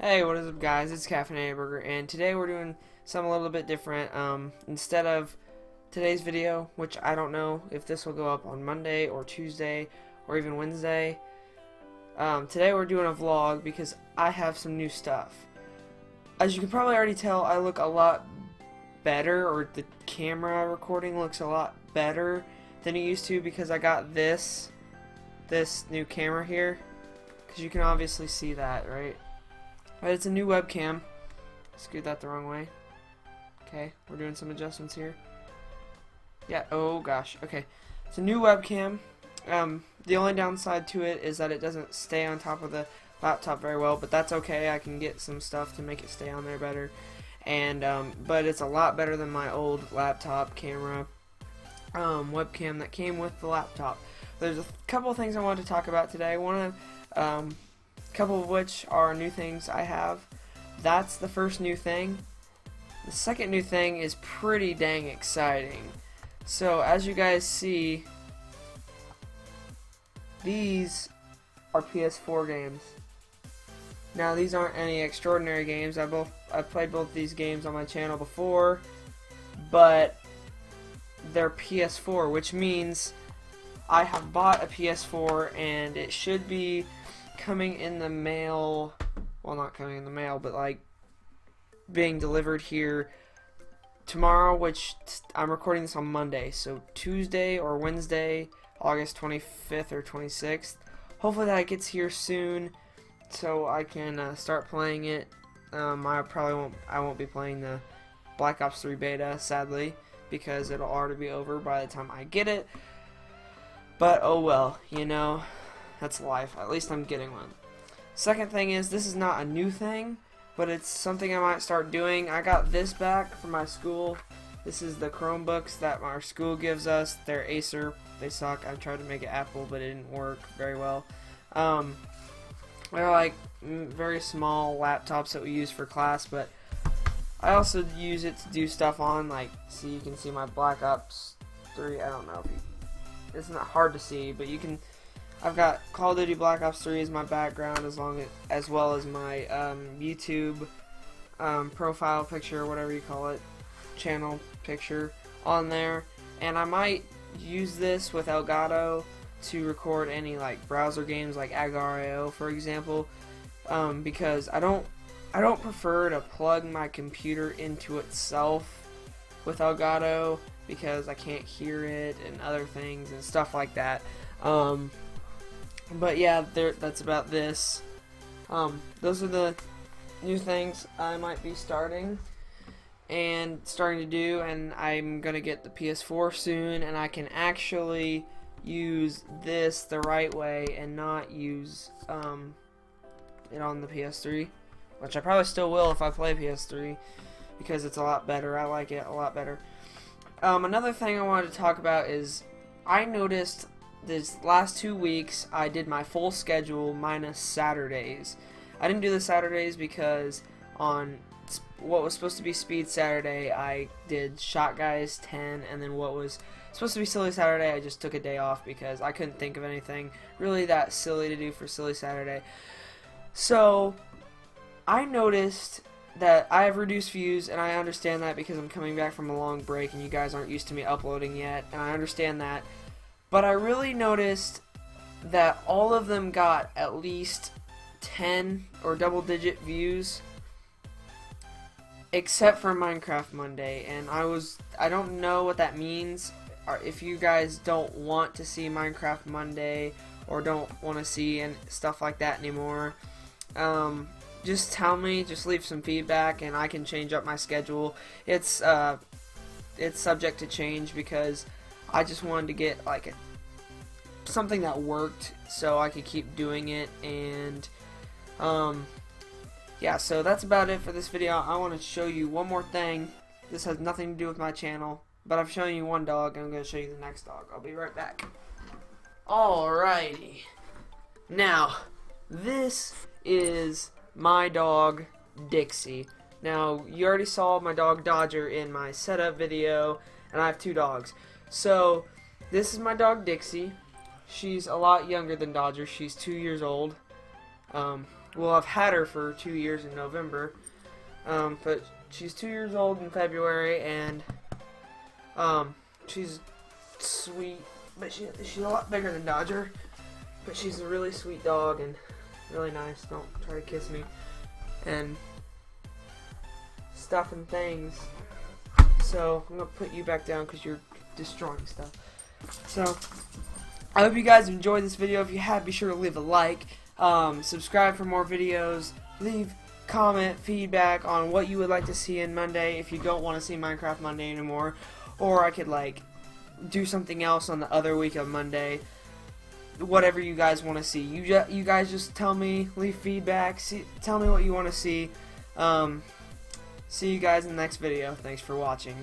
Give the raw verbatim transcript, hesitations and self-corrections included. Hey, what is up guys, it's Kaffenatedberger, and today we're doing something a little bit different. Um, instead of today's video, which I don't know if this will go up on Monday or Tuesday or even Wednesday, um, today we're doing a vlog because I have some new stuff. As you can probably already tell, I look a lot better, or the camera recording looks a lot better than it used to because I got this, this new camera here, because you can obviously see that, right? But it's a new webcam. Screwed that the wrong way. Okay, we're doing some adjustments here. Yeah, oh gosh, okay. It's a new webcam. Um, the only downside to it is that it doesn't stay on top of the laptop very well, but that's okay. I can get some stuff to make it stay on there better. And um, but it's a lot better than my old laptop camera um, webcam that came with the laptop. There's a couple of things I wanted to talk about today. One of um, couple of which are new things I have. That's the first new thing. The second new thing is pretty dang exciting. So as you guys see, these are P S four games. Now these aren't any extraordinary games. I both I played both these games on my channel before, but they're P S four, which means I have bought a P S four and it should be coming in the mail, well, not coming in the mail, but like being delivered here tomorrow, which I'm recording this on Monday, so Tuesday or Wednesday, August twenty-fifth or twenty-sixth. Hopefully that gets here soon so I can uh, start playing it. um, I probably won't I won't be playing the Black Ops three beta, sadly, because it'll already be over by the time I get it, but oh well, you know, that's life. At least I'm getting one. Second thing is, this is not a new thing, but it's something I might start doing. I got this back from my school. This is the Chromebooks that our school gives us. They're Acer. They suck. I tried to make it Apple, but it didn't work very well. Um, they're like very small laptops that we use for class, but I also use it to do stuff on. Like, see, you can see my Black Ops three. I don't know if you, it's not hard to see, but you can. I've got Call of Duty Black Ops three as my background, as long as, as well as my um, YouTube um, profile picture, whatever you call it, channel picture on there. And I might use this with Elgato to record any like browser games, like Agar dot I O, for example, um, because I don't I don't prefer to plug my computer into itself with Elgato because I can't hear it and other things and stuff like that. Um, But yeah, there, that's about this. Um, those are the new things I might be starting and starting to do, and I'm gonna get the P S four soon, and I can actually use this the right way and not use um, it on the P S three, which I probably still will if I play P S three because it's a lot better. I like it a lot better. Um, another thing I wanted to talk about is I noticed this last two weeks I did my full schedule minus Saturdays. I didn't do the Saturdays because on what was supposed to be Speed Saturday I did Shot Guys ten, and then what was supposed to be Silly Saturday I just took a day off because I couldn't think of anything really that silly to do for Silly Saturday. So I noticed that I have reduced views, and I understand that because I'm coming back from a long break and you guys aren't used to me uploading yet, and I understand that. But I really noticed that all of them got at least ten or double digit views except for Minecraft Monday, and I was I don't know what that means. If you guys don't want to see Minecraft Monday or don't want to see and stuff like that anymore, um, just tell me, just leave some feedback and I can change up my schedule. It's uh, it's subject to change because I just wanted to get like a, something that worked so I could keep doing it, and um, yeah, so that's about it for this video. I want to show you one more thing. This has nothing to do with my channel, but I've shown you one dog and I'm going to show you the next dog. I'll be right back. Alrighty, now this is my dog Dixie. Now you already saw my dog Dodger in my setup video, and I have two dogs. So, this is my dog Dixie. She's a lot younger than Dodger. She's two years old. Um, well, I've had her for two years in November, um, but she's two years old in February, and um, she's sweet, but she, she's a lot bigger than Dodger, but she's a really sweet dog and really nice. Don't try to kiss me and stuff and things. So I'm gonna put you back down because you're destroying stuff. So I hope you guys enjoyed this video. If you have, be sure to leave a like, um, subscribe for more videos, leave comment feedback on what you would like to see in Monday if you don't want to see Minecraft Monday anymore, or I could like do something else on the other week of Monday. Whatever you guys want to see, you ju you guys just tell me, leave feedback, see, tell me what you want to see. Um, see you guys in the next video. Thanks for watching.